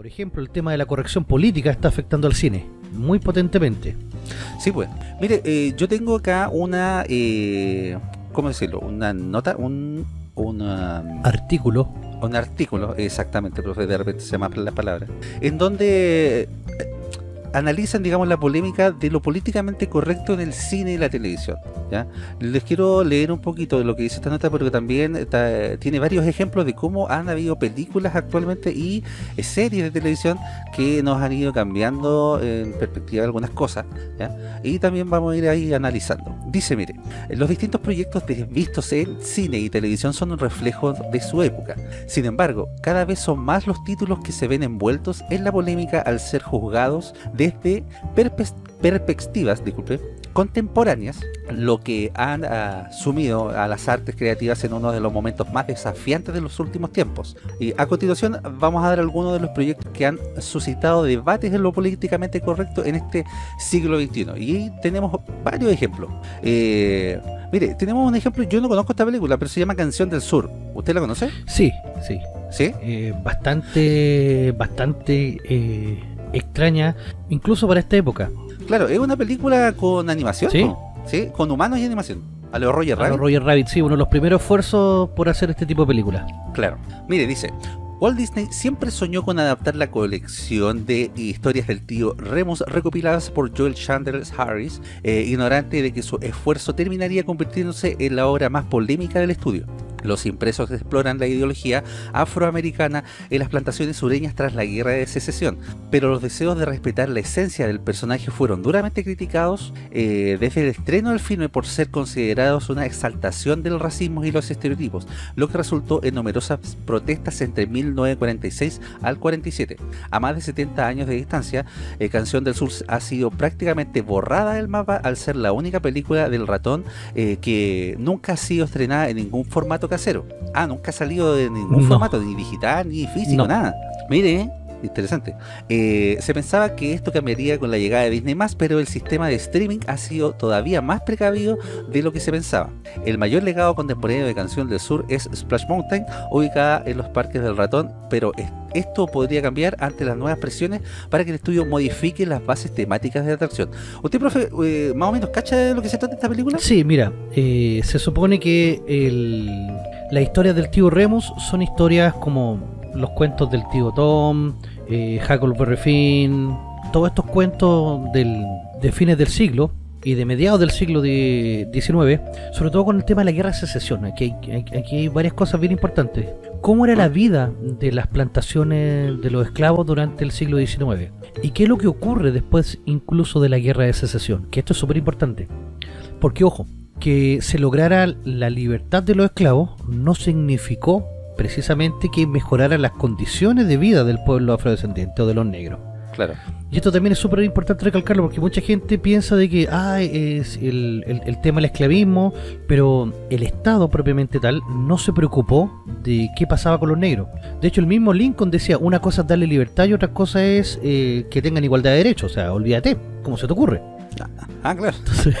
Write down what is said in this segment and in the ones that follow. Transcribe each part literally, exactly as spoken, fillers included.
Por ejemplo, el tema de la corrección política está afectando al cine muy potentemente. Sí, pues. Mire, eh, yo tengo acá una... Eh, ¿cómo decirlo? Una nota, un... Una, artículo. Un artículo, exactamente, profe, de repente se me abre la palabra. En donde... analizan, digamos, la polémica de lo políticamente correcto en el cine y la televisión, ¿ya? Les quiero leer un poquito de lo que dice esta nota, porque también está, tiene varios ejemplos de cómo han habido películas actualmente y eh, series de televisión que nos han ido cambiando eh, en perspectiva de algunas cosas, ¿ya? Y también vamos a ir ahí analizando. Dice, mire, los distintos proyectos vistos en cine y televisión son un reflejo de su época. Sin embargo, cada vez son más los títulos que se ven envueltos en la polémica al ser juzgados de desde perspectivas, disculpe, contemporáneas, lo que han uh, sumido a las artes creativas en uno de los momentos más desafiantes de los últimos tiempos. Y a continuación vamos a dar algunos de los proyectos que han suscitado debates en lo políticamente correcto en este siglo veintiuno. Y tenemos varios ejemplos. Eh, mire, tenemos un ejemplo, yo no conozco esta película, pero se llama Canción del Sur. ¿Usted la conoce? Sí, sí. ¿Sí? Eh, bastante, bastante... Eh... extraña, incluso para esta época. Claro, es una película con animación, ¿sí? ¿No? ¿Sí? Con humanos y animación. A los Roger Rabbit. A los Roger Rabbit, sí, uno de los primeros esfuerzos por hacer este tipo de películas. Claro. Mire, dice... Walt Disney siempre soñó con adaptar la colección de historias del tío Remus recopiladas por Joel Chandler Harris, eh, ignorante de que su esfuerzo terminaría convirtiéndose en la obra más polémica del estudio. Los impresos exploran la ideología afroamericana en las plantaciones sureñas tras la guerra de secesión, pero los deseos de respetar la esencia del personaje fueron duramente criticados eh, desde el estreno del filme por ser considerados una exaltación del racismo y los estereotipos, lo que resultó en numerosas protestas entre mil novecientos cuarenta y seis al cuarenta y siete. A más de setenta años de distancia, eh, Canción del Sur ha sido prácticamente borrada del mapa al ser la única película del ratón eh, que nunca ha sido estrenada en ningún formato casero. Ah, nunca ha salido de ningún no. formato, ni digital, ni físico, no. nada. Mire, ¿eh? Interesante. Eh, se pensaba que esto cambiaría con la llegada de Disney más, pero el sistema de streaming ha sido todavía más precavido de lo que se pensaba. El mayor legado contemporáneo de Canción del Sur es Splash Mountain, ubicada en los parques del ratón, pero esto podría cambiar ante las nuevas presiones para que el estudio modifique las bases temáticas de la atracción. ¿Usted, profe, eh, más o menos cacha de lo que se trata esta película? Sí, mira, eh, se supone que el... las historias del tío Remus son historias como... los cuentos del tío Tom, eh, Huckleberry Finn, todos estos cuentos del, de fines del siglo y de mediados del siglo diecinueve, sobre todo con el tema de la guerra de secesión. Aquí hay, aquí hay varias cosas bien importantes. ¿Cómo era la vida de las plantaciones de los esclavos durante el siglo diecinueve? ¿Y qué es lo que ocurre después incluso de la guerra de secesión? Que esto es súper importante. Porque, ojo, que se lograra la libertad de los esclavos no significó precisamente que mejorara las condiciones de vida del pueblo afrodescendiente o de los negros. Claro. Y esto también es súper importante recalcarlo, porque mucha gente piensa de que ah, es el, el, el tema del esclavismo, pero el Estado propiamente tal no se preocupó de qué pasaba con los negros. De hecho, el mismo Lincoln decía, una cosa es darle libertad y otra cosa es eh, que tengan igualdad de derechos. O sea, olvídate, ¿cómo se te ocurre? Ah, claro. Entonces,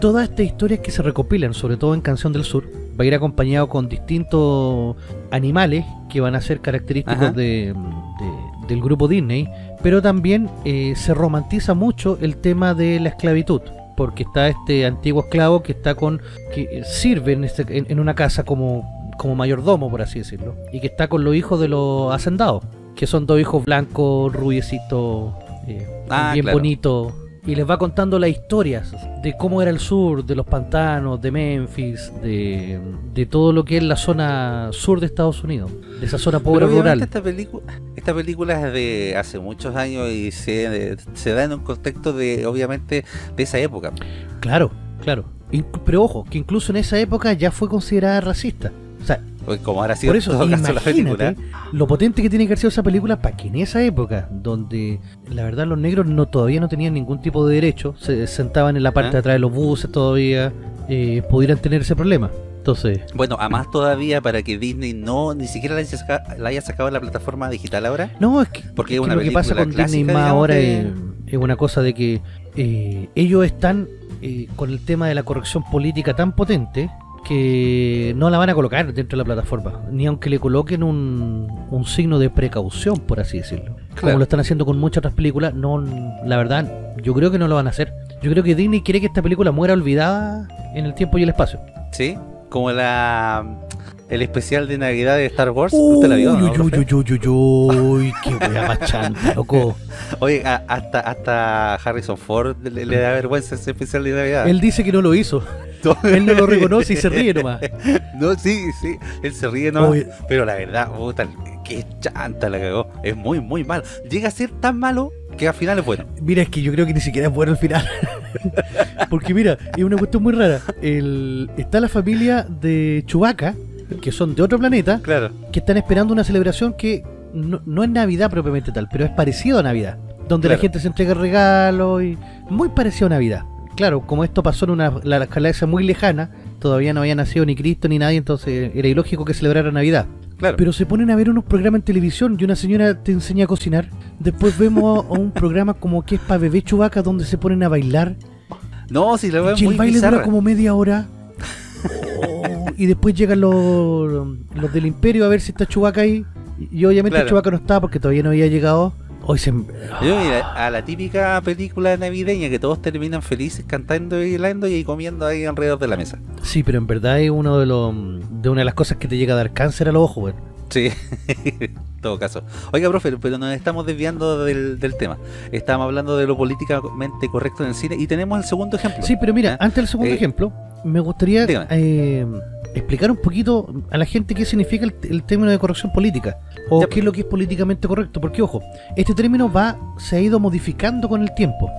todas estas historias que se recopilan, sobre todo en Canción del Sur, va a ir acompañado con distintos animales que van a ser característicos de, de, del grupo Disney, pero también eh, se romantiza mucho el tema de la esclavitud, porque está este antiguo esclavo que está con que sirve en, este, en, en una casa como, como mayordomo, por así decirlo, y que está con los hijos de los hacendados, que son dos hijos blancos, rubiecitos, eh, ah, bien claro. bonitos. Y les va contando las historias de cómo era el sur, de los pantanos, de Memphis, de, de todo lo que es la zona sur de Estados Unidos, de esa zona pobre rural. Esta película, esta película es de hace muchos años y se, de, se da en un contexto de, obviamente, de esa época. Claro, claro. Pero ojo, que incluso en esa época ya fue considerada racista. O sea, como ahora sí, por eso, imagínate la película, lo potente que tiene que haber sido esa película para que en esa época, donde la verdad los negros no todavía no tenían ningún tipo de derecho, se sentaban en la parte ¿Eh? de atrás de los buses todavía, eh, pudieran tener ese problema. Entonces, bueno, además todavía para que Disney no, ni siquiera la haya sacado, la haya sacado en la plataforma digital ahora. No, es que, porque es que una lo que pasa con Disney más ahora de... es, es una cosa de que eh, ellos están eh, con el tema de la corrección política tan potente que no la van a colocar dentro de la plataforma, ni aunque le coloquen un, un signo de precaución, por así decirlo. Claro. Como lo están haciendo con muchas otras películas, no, la verdad, yo creo que no lo van a hacer. Yo creo que Disney quiere que esta película muera olvidada en el tiempo y el espacio. Sí, como la... El especial de Navidad de Star Wars, uy, ¿usted la vio? Uy, ¿no, uy, uy, uy, uy, uy, qué wea machanta, loco. Oye, a, hasta, hasta Harrison Ford le, le da vergüenza ese especial de Navidad. Él dice que no lo hizo. Él no lo reconoce y se ríe nomás. No, sí, sí, él se ríe nomás. Oye. Pero la verdad, puta, qué chanta la cagó. Es muy, muy malo. Llega a ser tan malo que al final es bueno. Mira, es que yo creo que ni siquiera es bueno al final. Porque mira, es una cuestión muy rara. El, está la familia de Chewbacca, que son de otro planeta, claro, que están esperando una celebración que no, no es Navidad propiamente tal, pero es parecido a Navidad, donde claro, la gente se entrega regalos y muy parecido a Navidad. Claro, como esto pasó en una la galaxia muy lejana, todavía no había nacido ni Cristo ni nadie, entonces era ilógico que celebrara Navidad. Claro. Pero se ponen a ver unos programas en televisión y una señora te enseña a cocinar. Después vemos a un programa como que es para bebé Chewbacca, donde se ponen a bailar. No, si la veo muy el baile bizarra. Dura como media hora. Y después llegan los, los del Imperio a ver si está Chewbacca ahí. Y obviamente claro, Chewbacca no estaba porque todavía no había llegado. Hoy se... Yo, mira, a la típica película navideña que todos terminan felices cantando y bailando y comiendo ahí alrededor de la mesa. Sí, pero en verdad es uno de los de una de las cosas que te llega a dar cáncer a los ojos, güey. Sí, en todo caso. Oiga, profe, pero nos estamos desviando del, del tema. Estábamos hablando de lo políticamente correcto en el cine y tenemos el segundo ejemplo. Sí, pero mira, ¿eh? Antes del segundo eh, ejemplo, me gustaría... explicar un poquito a la gente qué significa el, el término de corrección política o ya, qué es lo que es políticamente correcto, porque ojo, este término va se ha ido modificando con el tiempo.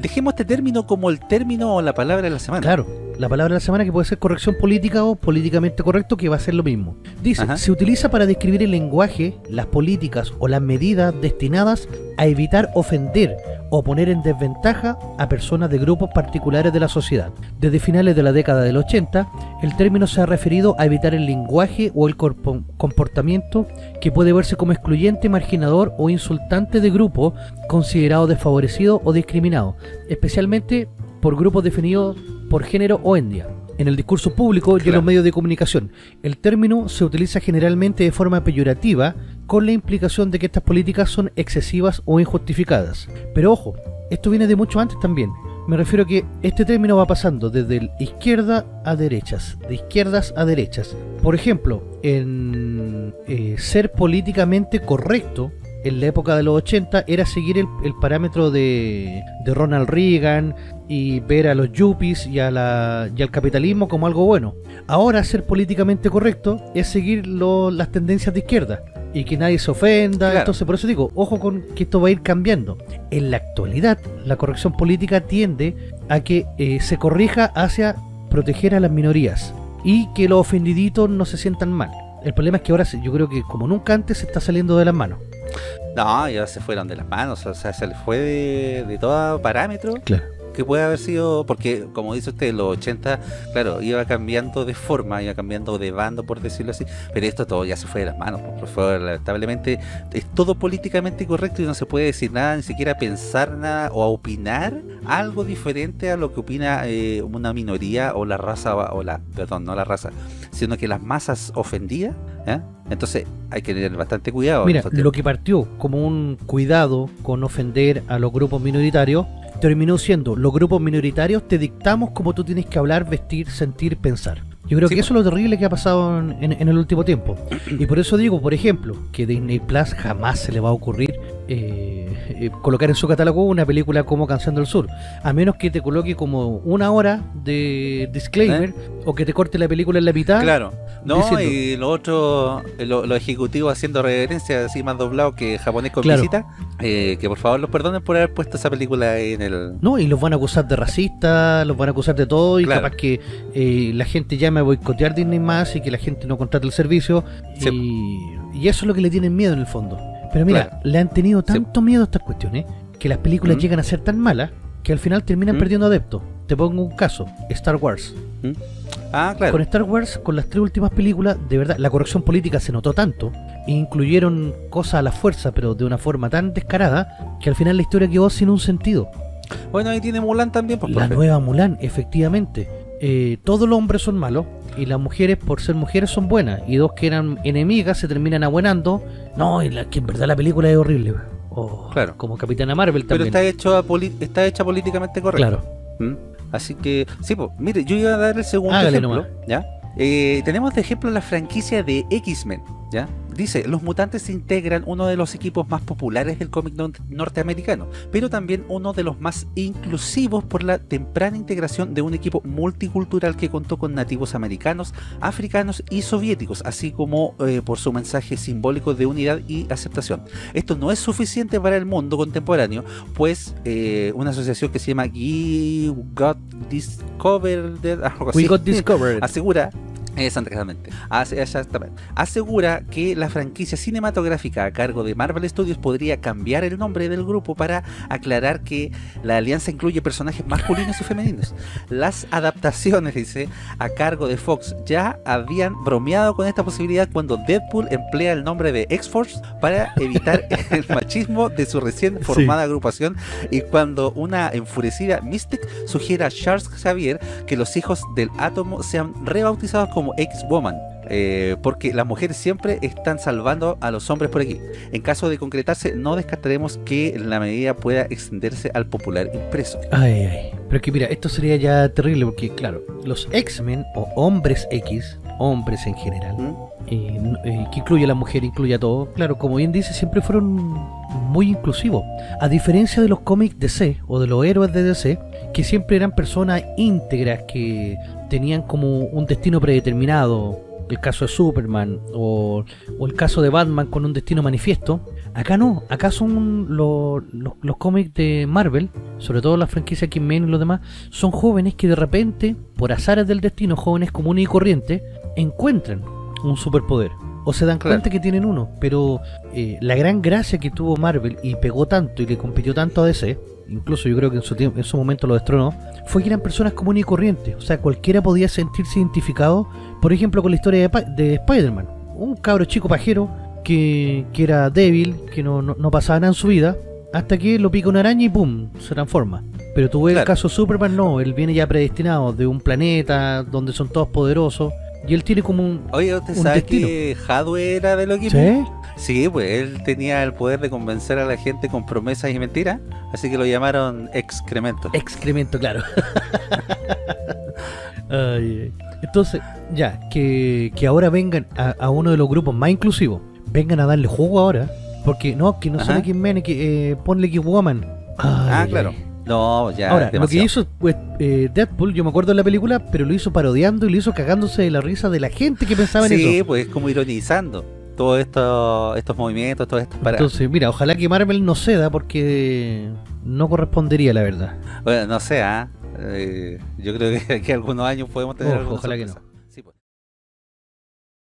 Dejemos este término como el término o la palabra de la semana. Claro, la palabra de la semana que puede ser corrección política o políticamente correcto, que va a ser lo mismo. Dice, ajá, se utiliza para describir el lenguaje, las políticas o las medidas destinadas a evitar ofender o poner en desventaja a personas de grupos particulares de la sociedad. Desde finales de la década del ochenta, el término se ha referido a evitar el lenguaje o el comportamiento que puede verse como excluyente, marginador o insultante de grupo considerado desfavorecido o discriminado, especialmente por grupos definidos por género o etnia. En el discurso público claro, y en los medios de comunicación, el término se utiliza generalmente de forma peyorativa, con la implicación de que estas políticas son excesivas o injustificadas. Pero ojo, esto viene de mucho antes también. Me refiero a que este término va pasando desde izquierda a derechas, de izquierdas a derechas. Por ejemplo, en eh, ser políticamente correcto en la época de los ochenta era seguir el, el parámetro de, de Ronald Reagan y ver a los yuppies y, a la, y al capitalismo como algo bueno. Ahora ser políticamente correcto es seguir lo, las tendencias de izquierda y que nadie se ofenda, claro, entonces por eso digo, ojo con que esto va a ir cambiando. En la actualidad, la corrección política tiende a que eh, se corrija hacia proteger a las minorías y que los ofendiditos no se sientan mal. El problema es que ahora yo creo que como nunca antes se está saliendo de las manos. No, ya se fueron de las manos, o sea, se les fue de, de todo parámetro. Claro, que puede haber sido, porque como dice usted, los ochenta, claro, iba cambiando de forma, iba cambiando de bando, por decirlo así, pero esto todo ya se fue de las manos, por favor, lamentablemente es todo políticamente correcto y no se puede decir nada, ni siquiera pensar nada o opinar algo diferente a lo que opina eh, una minoría o la raza, o la, perdón, no la raza, sino que las masas ofendidas, ¿eh? Entonces hay que tener bastante cuidado. Mira, lo que partió como un cuidado con ofender a los grupos minoritarios terminó siendo, los grupos minoritarios te dictamos cómo tú tienes que hablar, vestir, sentir, pensar. Yo creo sí, que eso es lo terrible que ha pasado en, en, en el último tiempo. Y por eso digo, por ejemplo, que Disney Plus jamás se le va a ocurrir eh, eh, colocar en su catálogo una película como Canción del Sur. A menos que te coloque como una hora de disclaimer, ¿eh? O que te corte la película en la mitad. Claro. No, diciendo, y lo otro, los lo ejecutivos haciendo reverencia, así más doblado que japonés con claro, visita. Eh, que por favor los perdonen por haber puesto esa película en el... No, y los van a acusar de racistas, los van a acusar de todo. Y claro, capaz que eh, la gente llame a boicotear Disney más y que la gente no contrate el servicio, sí, y, y eso es lo que le tienen miedo en el fondo. Pero mira, claro, le han tenido tanto sí, miedo a estas cuestiones que las películas mm, llegan a ser tan malas que al final terminan mm, perdiendo adeptos. Te pongo un caso, Star Wars. ¿Mm? Ah, claro. Con Star Wars, con las tres últimas películas, de verdad, la corrección política se notó tanto, e incluyeron cosas a la fuerza, pero de una forma tan descarada, que al final la historia quedó sin un sentido. Bueno, ahí tiene Mulan también, pues, la profe, nueva Mulan, efectivamente. Eh, todos los hombres son malos, y las mujeres por ser mujeres son buenas, y dos que eran enemigas se terminan abuenando. No, y la, que en verdad la película es horrible. Oh, claro. Como Capitana Marvel también. Pero está, hecho a poli está hecha políticamente correcta. Claro. ¿Mm? Así que, sí, pues, mire, yo iba a dar el segundo Hágale ejemplo. ¿Ya? Eh, tenemos de ejemplo la franquicia de X-Men, ¿ya? Dice, los mutantes integran uno de los equipos más populares del cómic no norteamericano, pero también uno de los más inclusivos por la temprana integración de un equipo multicultural que contó con nativos americanos, africanos y soviéticos, así como eh, por su mensaje simbólico de unidad y aceptación. Esto no es suficiente para el mundo contemporáneo, pues eh, una asociación que se llama We Got Discovered, algo así, We Got Discovered. asegura... Exactamente. Asegura que la franquicia cinematográfica a cargo de Marvel Studios podría cambiar el nombre del grupo para aclarar que la alianza incluye personajes masculinos y femeninos. Las adaptaciones, dice, a cargo de Fox ya habían bromeado con esta posibilidad cuando Deadpool emplea el nombre de X-Force para evitar el machismo de su recién formada sí. agrupación, y cuando una enfurecida Mystic sugiere a Charles Xavier que los hijos del átomo sean rebautizados como como X-Woman, eh, porque las mujeres siempre están salvando a los hombres por aquí. En caso de concretarse, no descartaremos que la medida pueda extenderse al popular impreso. Ay, ay. Pero es que mira, esto sería ya terrible, porque claro, los X-Men o hombres X, hombres en general, ¿Mm? eh, eh, que incluye a la mujer, incluye a todo, claro, como bien dice, siempre fueron muy inclusivos. A diferencia de los cómics D C o de los héroes de D C, que siempre eran personas íntegras que tenían como un destino predeterminado, el caso de Superman o, o el caso de Batman con un destino manifiesto. Acá no, acá son los, los, los cómics de Marvel, sobre todo la franquicia X-Men y los demás, son jóvenes que de repente, por azares del destino, jóvenes comunes y corrientes, encuentran un superpoder o se dan cuenta claro. que tienen uno. Pero eh, la gran gracia que tuvo Marvel y pegó tanto y que compitió tanto a D C, incluso yo creo que en su, tiempo, en su momento lo destronó, fue que eran personas comunes y corrientes. O sea, cualquiera podía sentirse identificado, por ejemplo, con la historia de, de Spider-Man. Un cabro chico pajero que, que era débil, que no, no, no pasaba nada en su vida, hasta que lo pica una araña y ¡pum! Se transforma. Pero tú ves claro. el caso Superman, no, él viene ya predestinado de un planeta donde son todos poderosos, y él tiene como un Oye, ¿usted un sabe destino? Que Hadwe era de los X-Men? ¿Sí? Sí, pues él tenía el poder de convencer a la gente con promesas y mentiras, así que lo llamaron excremento. Excremento, claro. Ay, entonces, ya, que, que ahora vengan a, a uno de los grupos más inclusivos, vengan a darle jugo ahora, porque no, que no son X-Men, que eh, ponle X-Woman. Ah, claro. No, ya. Ahora, lo que hizo pues, eh, Deadpool, yo me acuerdo de la película, pero lo hizo parodiando y lo hizo cagándose de la risa de la gente que pensaba sí, en eso. Sí, pues como ironizando todos esto, estos movimientos, todas estas paradas. Entonces, mira, ojalá que Marvel no ceda, porque no correspondería, la verdad. Bueno, no sé, ¿eh? Eh, yo creo que aquí algunos años podemos tener. Ojo, ojalá sorpresa. Que no.